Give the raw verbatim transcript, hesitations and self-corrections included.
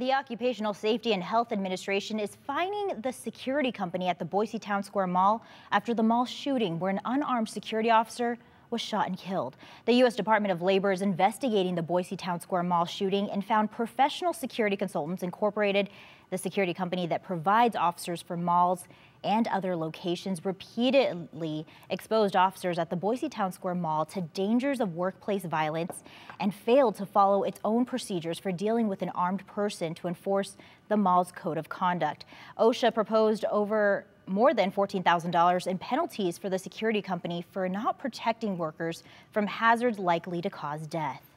The Occupational Safety and Health Administration is fining the security company at the Boise Towne Square Mall after the mall shooting where an unarmed security officer was shot and killed. The U S Department of Labor is investigating the Boise Towne Square Mall shooting and found Professional Security Consultants Incorporated, the security company that provides officers for malls and other locations, repeatedly exposed officers at the Boise Towne Square Mall to dangers of workplace violence and failed to follow its own procedures for dealing with an armed person to enforce the mall's code of conduct. OSHA proposed over more than fourteen thousand dollars in penalties for the security company for not protecting workers from hazards likely to cause death.